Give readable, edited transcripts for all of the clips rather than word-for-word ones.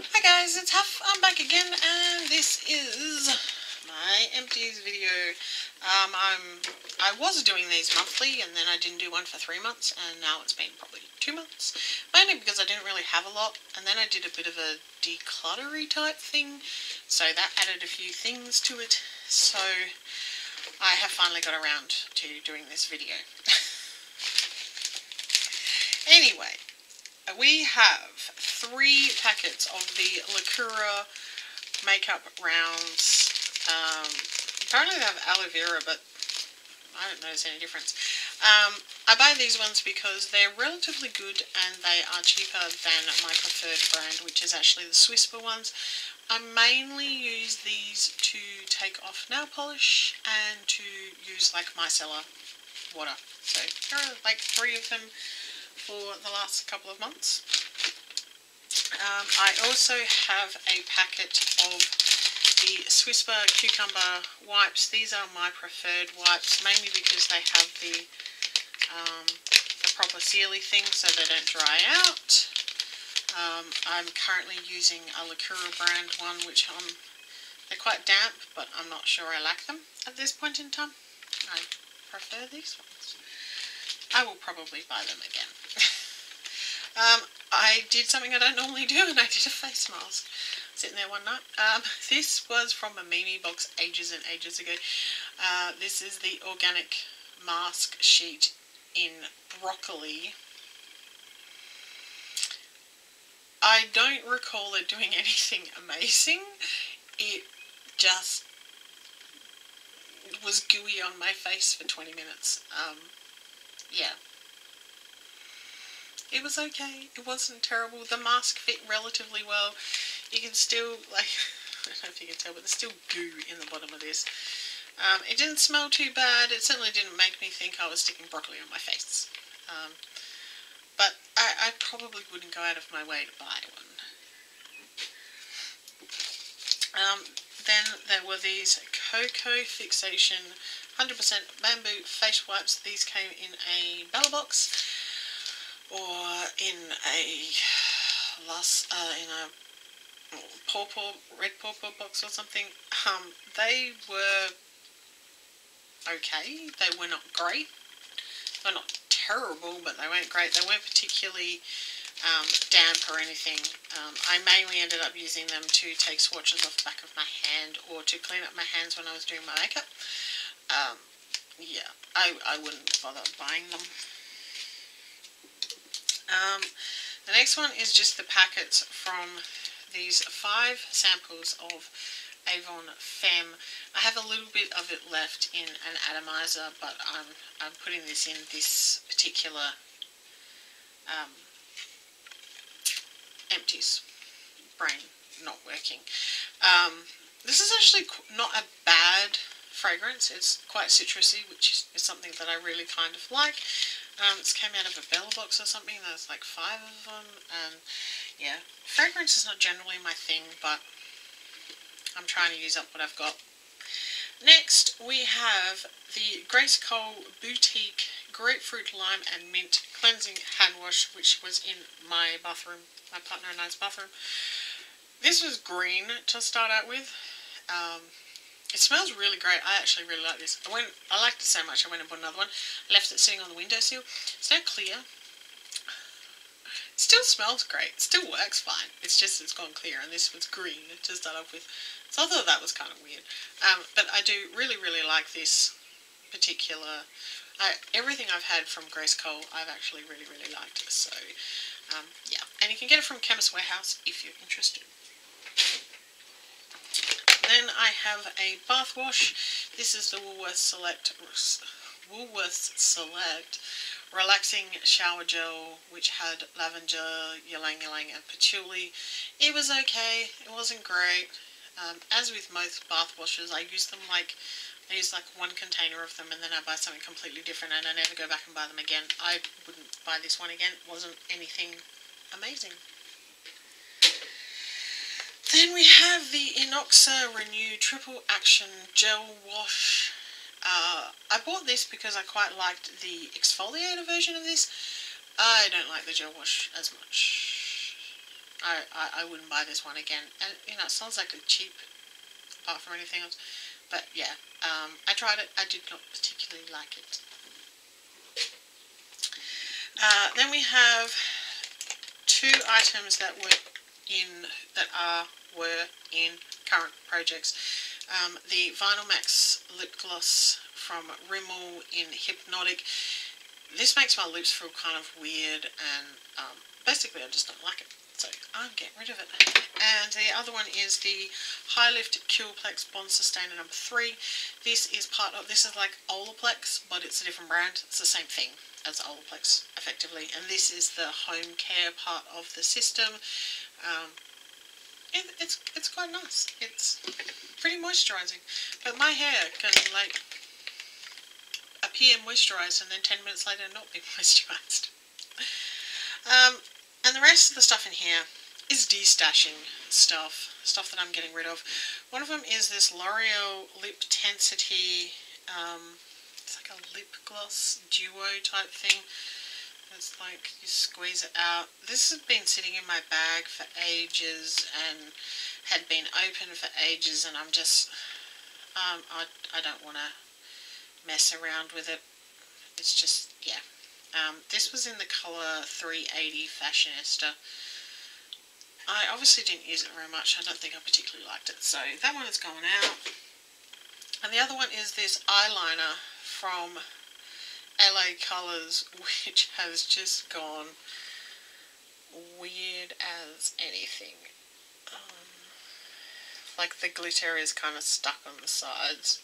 Hi guys, it's Huff. I'm back again and this is my empties video. I was doing these monthly and then I didn't do one for 3 months and now it's been probably 2 months, mainly because I didn't really have a lot and then I did a bit of a decluttery type thing, so that added a few things to it, so I have finally got around to doing this video. Anyway, we have 3 packets of the Lacura makeup rounds. Apparently they have aloe vera, but I don't notice any difference. I buy these ones because they're relatively good and they are cheaper than my preferred brand, which is actually the Swissper ones. I mainly use these to take off nail polish and to use like micellar water. So there are like 3 of them for the last couple of months. I also have a packet of the Swissper cucumber wipes. These are my preferred wipes, mainly because they have the proper sealy thing so they don't dry out. I'm currently using a Lacura brand one, which they're quite damp, but I'm not sure I like them at this point in time. I prefer these ones. I will probably buy them again. I did something I don't normally do, and I did a face mask sitting there one night. This was from a Mimi box ages and ages ago. This is the organic mask sheet in broccoli. I don't recall it doing anything amazing. It just was gooey on my face for 20 minutes. Yeah. It was okay. It wasn't terrible. The mask fit relatively well. You can still, like, I don't know if you can tell, but there's still goo in the bottom of this. It didn't smell too bad. It certainly didn't make me think I was sticking broccoli on my face. But I probably wouldn't go out of my way to buy one. Then there were these Cocoa Fixation 100% bamboo face wipes. These came in a Bella Box or in a pawpaw, red pawpaw box or something. They were okay. They were not great. They're not terrible, but they weren't great. They weren't particularly damp or anything. I mainly ended up using them to take swatches off the back of my hand or to clean up my hands when I was doing my makeup. Yeah, I wouldn't bother buying them. The next one is just the packets from these 5 samples of Avon Femme. I have a little bit of it left in an atomizer, but I'm putting this in this particular empties. Brain not working. This is actually not a bad fragrance. It's quite citrusy, which is something that I really kind of like. This came out of a Bella Box or something. There's like 5 of them, and yeah, fragrance is not generally my thing, but I'm trying to use up what I've got. Next, we have the Grace Cole Boutique Grapefruit, Lime and Mint Cleansing Hand Wash, which was in my bathroom, my partner and I's bathroom. This was green to start out with. It smells really great. I actually really like this. I liked it so much I went and bought another one. I left it sitting on the windowsill. It's now clear. It still smells great. It still works fine. It's just it's gone clear, and this was green to start off with. So I thought that was kind of weird. But I do really like this particular. Everything I've had from Grace Cole I've actually really liked. So yeah. And you can get it from Chemist Warehouse if you're interested. Then I have a bath wash. This is the Woolworths Select Relaxing Shower Gel, which had lavender, ylang-ylang and patchouli. It was okay. It wasn't great. As with most bath washes, I use like 1 container of them and then I buy something completely different and I never go back and buy them again. I wouldn't buy this one again. It wasn't anything amazing. Then we have the Innoxa Renew Triple Action Gel Wash. I bought this because I quite liked the exfoliator version of this. I don't like the gel wash as much. I wouldn't buy this one again. And, you know, it sounds like a cheap offer or anything else. But, yeah, I tried it. I did not particularly like it. Then we have two items that were in current projects. The Vinyl Max lip gloss from Rimmel in Hypnotic. This makes my lips feel kind of weird, and basically I just don't like it, so I'm getting rid of it. And the other one is the High Lift Cureplex Bond Sustainer number 3. This is like Olaplex, but it's a different brand. It's the same thing as Olaplex, effectively. And this is the home care part of the system. It's quite nice. It's pretty moisturising, but my hair can like appear moisturised and then 10 minutes later not be moisturised. And the rest of the stuff in here is destashing stuff that I'm getting rid of. One of them is this L'Oreal Lip Tensity, it's like a lip gloss duo type thing. It's like you squeeze it out. This has been sitting in my bag for ages and had been open for ages, and I'm just, I don't want to mess around with it. It's just, yeah. This was in the colour 380 Fashionista. I obviously didn't use it very much. I don't think I particularly liked it. So that one is gone out. And the other one is this eyeliner from LA Colours, which has just gone weird as anything. Like the glitter is kind of stuck on the sides.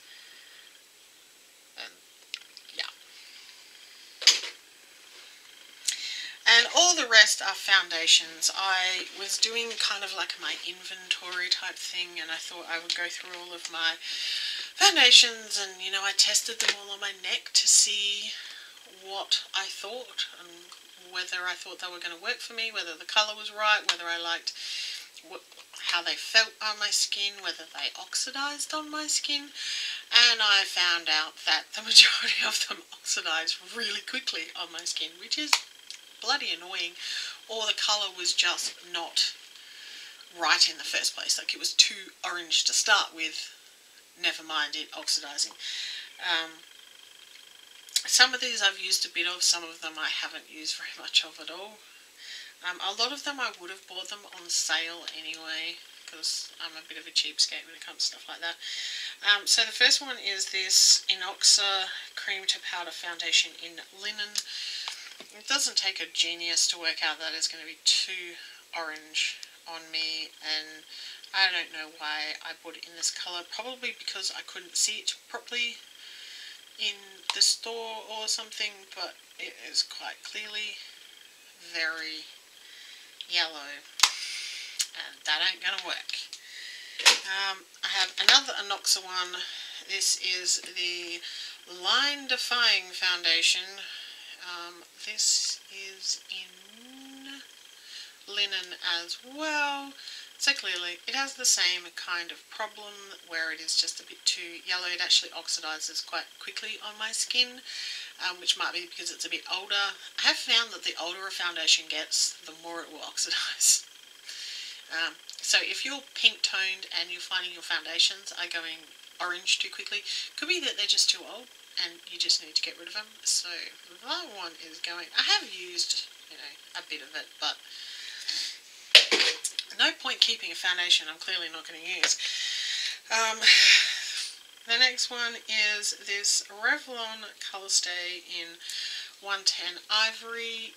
And all the rest are foundations. I was doing kind of like my inventory type thing, and I thought I would go through all of my foundations, and, you know, I tested them all on my neck to see what I thought and whether I thought they were going to work for me, whether the colour was right, whether I liked how they felt on my skin, whether they oxidised on my skin. And I found out that the majority of them oxidised really quickly on my skin, which is bloody annoying, or the colour was just not right in the first place. Like, it was too orange to start with, never mind it oxidising. Some of these I've used a bit of, some of them I haven't used very much of at all. A lot of them I would have bought them on sale anyway, because I'm a bit of a cheapskate when it comes to stuff like that. So the first one is this Innoxa Cream to Powder Foundation in Linen. It doesn't take a genius to work out that it's going to be too orange on me, and I don't know why I bought it in this colour. Probably because I couldn't see it properly in the store or something, but it is quite clearly very yellow, and that ain't going to work. I have another Innoxa one. This is the Line Defying Foundation. This is in Linen as well, so clearly it has the same kind of problem where it is just a bit too yellow. It actually oxidises quite quickly on my skin, which might be because it's a bit older. I have found that the older a foundation gets, the more it will oxidise. So if you're pink toned and you're finding your foundations are going orange too quickly, could be that they're just too old and you just need to get rid of them. So that one is going. I have used, you know, a bit of it, but no point keeping a foundation I'm clearly not going to use. The next one is this Revlon Colorstay in 110 Ivory.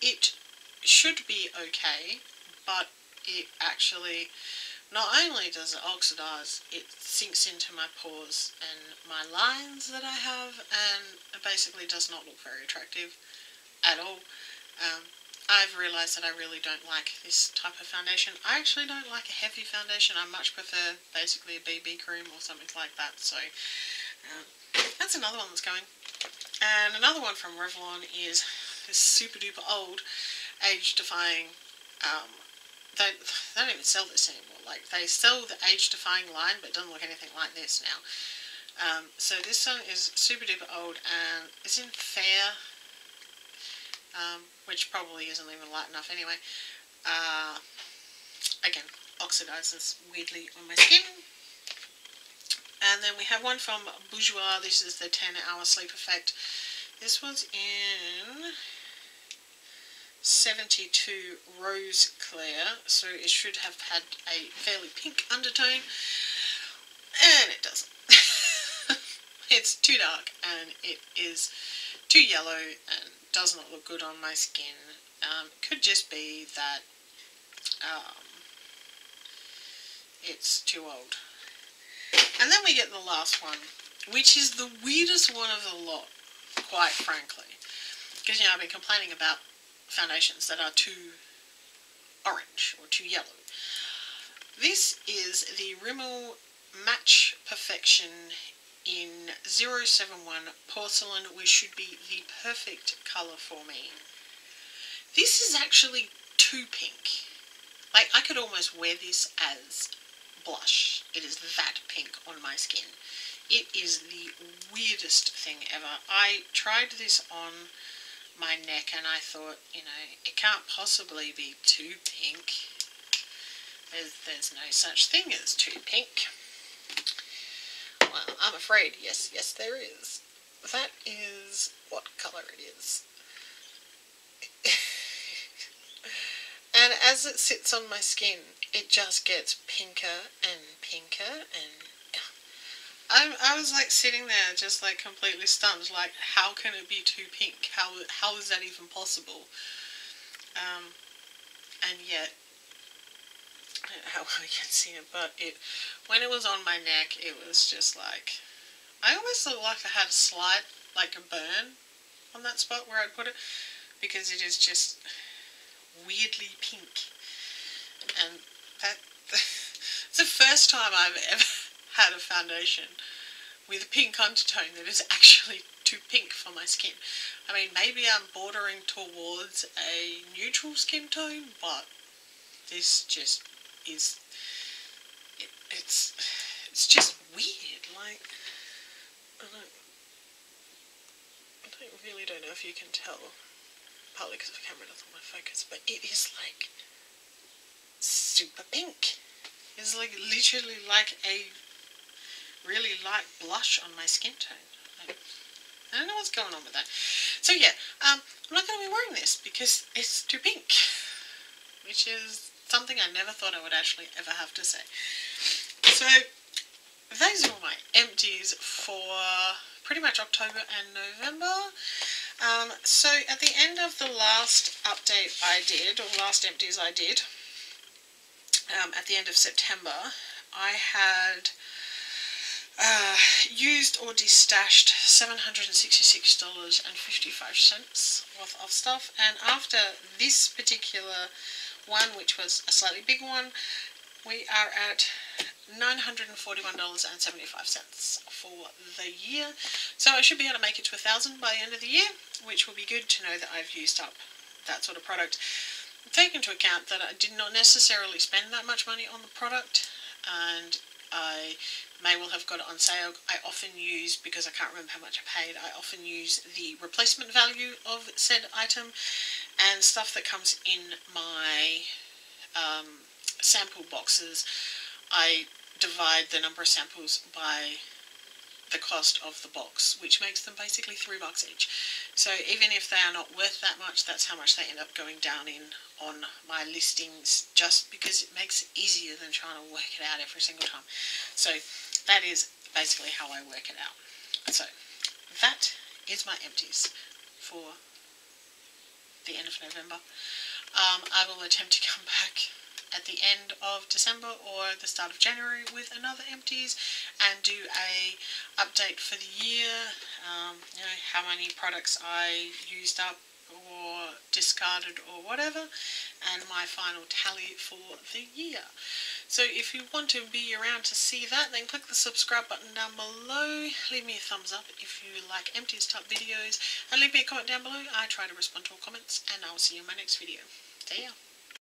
It should be okay, but it actually, not only does it oxidise, it sinks into my pores and my lines that I have, and it basically does not look very attractive at all. I've realised that I really don't like this type of foundation. I actually don't like a heavy foundation. I much prefer basically a BB cream or something like that. So that's another one that's going. And another one from Revlon is this super duper old age defying, they don't even sell this anymore. Like, they sell the age-defying line, but it doesn't look anything like this now. So this one is super-duper old, and it's in Fair, which probably isn't even light enough anyway. again oxidizes weirdly on my skin. And then we have one from Bourjois. This is the 10-hour sleep effect. This one's in 72 Rose Clear, so it should have had a fairly pink undertone, and it doesn't. It's too dark and it is too yellow and does not look good on my skin. Could just be that it's too old. And then we get the last one, which is the weirdest one of the lot, quite frankly, because, you know, I've been complaining about foundations that are too orange or too yellow. This is the Rimmel Match Perfection in 071 Porcelain, which should be the perfect colour for me. This is actually too pink. Like, I could almost wear this as blush. It is that pink on my skin. It is the weirdest thing ever. I tried this on my neck and I thought, you know, it can't possibly be too pink. There's no such thing as too pink. Well, I'm afraid, yes, there is. That is what colour it is. And as it sits on my skin, it just gets pinker and pinker, and I was like sitting there just like completely stunned, like, how can it be too pink? How is that even possible? And yet, I don't know how well you can see it, but when it was on my neck, it was just like, I almost looked like I had a slight, like a burn on that spot where I put it, because it is just weirdly pink. And that, it's the first time I've ever had a foundation with a pink undertone that is actually too pink for my skin. I mean, maybe I'm bordering towards a neutral skin tone, but this just is, it's just weird. Like, I really don't know if you can tell, partly because the camera doesn't want to focus, but it is like super pink. It's like literally like a really light blush on my skin tone. I don't know what's going on with that. So yeah, I'm not going to be wearing this because it's too pink, which is something I never thought I would actually ever have to say. So those are all my empties for pretty much October and November. So at the end of the last update I did, or last empties I did, at the end of September, I had used or destashed $766.55 worth of stuff, and after this particular one, which was a slightly big one, we are at $941.75 for the year. So I should be able to make it to 1,000 by the end of the year, which will be good to know that I've used up that sort of product. Take into account that I did not necessarily spend that much money on the product, and I may well have got it on sale. I often use, because I can't remember how much I paid, I often use the replacement value of said item, and stuff that comes in my sample boxes, I divide the number of samples by the cost of the box, which makes them basically $3 each. So even if they are not worth that much, that's how much they end up going down in on my listings, just because it makes it easier than trying to work it out every single time. So that is basically how I work it out. So that is my empties for the end of November. I will attempt to come back at the end of December or the start of January with another empties and do a update for the year, you know, how many products I used up or discarded or whatever, and my final tally for the year. So if you want to be around to see that, then click the subscribe button down below, leave me a thumbs up if you like empties type videos, and leave me a comment down below. I try to respond to all comments, and I'll see you in my next video. See ya.